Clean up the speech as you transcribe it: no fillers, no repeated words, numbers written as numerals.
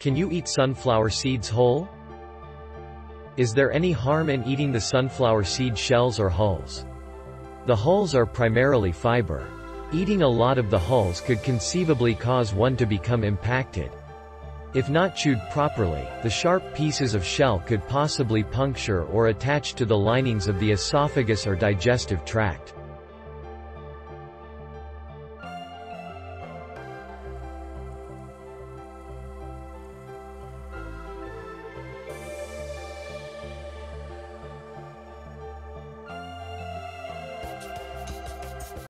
Can you eat sunflower seeds whole? Is there any harm in eating the sunflower seed shells or hulls? The hulls are primarily fiber. Eating a lot of the hulls could conceivably cause one to become impacted. If not chewed properly, the sharp pieces of shell could possibly puncture or attach to the linings of the esophagus or digestive tract.